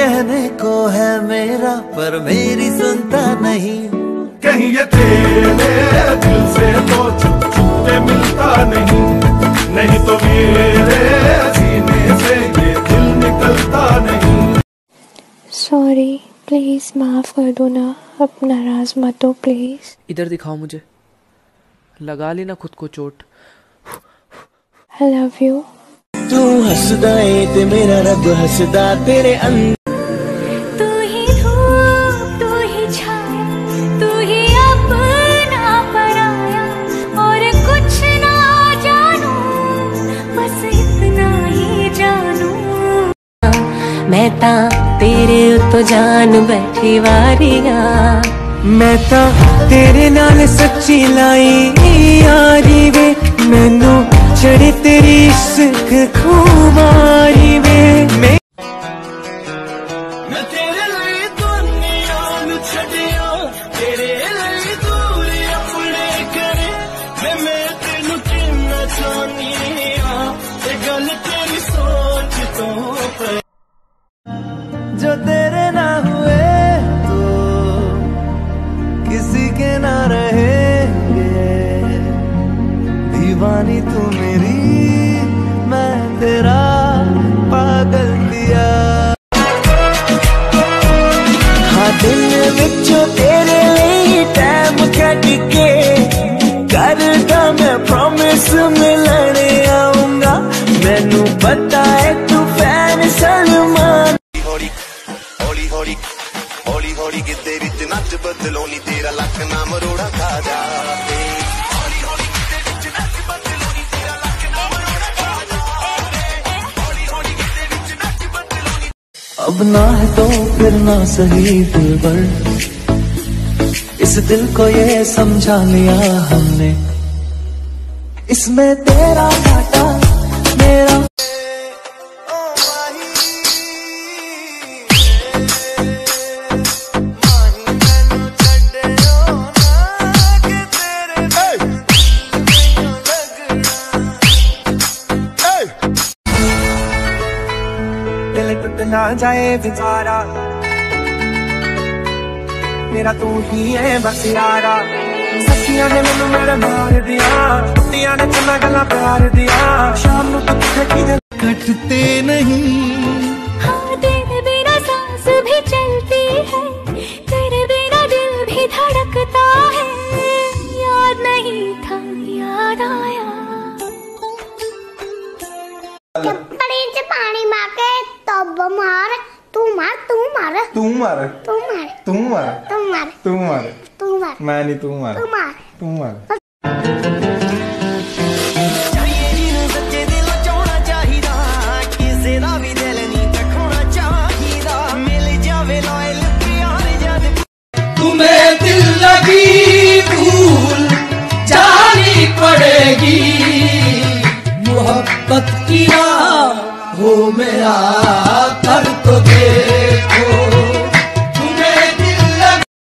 कहने को है मेरा पर मेरी सुनता नहीं। कहीं ये तेरे दिल से तो चुप चुप के मिलता नहीं, नहीं तो मेरे सीने से ये दिल निकलता नहीं। सॉरी, प्लीज माफ कर दो ना, अपना राज मत हो प्लीज। इधर दिखाओ मुझे, लगा लेना खुद को चोट। I love you. तू हंसदा है ते मेरा रब हंसदा तेरे अंदर। तू ही धूप तू ही छाया तू ही अपना पराया, और कुछ ना जानू बस इतना ही जानू। मैं ता तेरे तो जान बैठी वारिया, मैं ता तेरे नाल सच्ची लाई यारी वे। मैनू चढ़ी तेरी इश्क खुमारी में, मैं तेरे लिए दुनिया न छड़िया, तेरे लिए दूरी अपने करे। मैं तेनू किन्ना चाहनी हां, ये गल तेरी सोच तो पर जो तेरे ना हुए तो किसी के ना रहे। दीवानी तू मेरी मैं तेरा पागल दिया। हाँ दिल विच तेरे लिए टाइम कट के करदा मैं प्रॉमिस मिलने आऊंगा। मैनू पता है तू फैन सलमान। हौली हौली हौली हौली हौली के तेरी नच बदलो नी तेरा लक नाम रोड़ा खा जा। अब ना है तो फिर ना सही दिल पर, इस दिल को ये समझा लिया हमने, इसमें तेरा घाटा मेरा। ना जाए बेचारा मेरा तू ही है बस यारा। सखिया ने मैनू मेरा मार दिया, कुत्तिया ने चना गला प्यार दिया। शाम नू कटते नहीं, हाँ दिन मेरा सांस भी चलती है, तेरे बिना दिल भी धड़कता है। याद नहीं था याद आया, कपड़े से पानी मांगे मार, तू मार तू मार तू मार तू मार तू मार तू मार तू मार तू मार, मैं नहीं तू मार तू मार तू मार। तुम्हें दिल लगी भूल जानी पड़ेगी, मोहब्बत की राह हो मेरा कर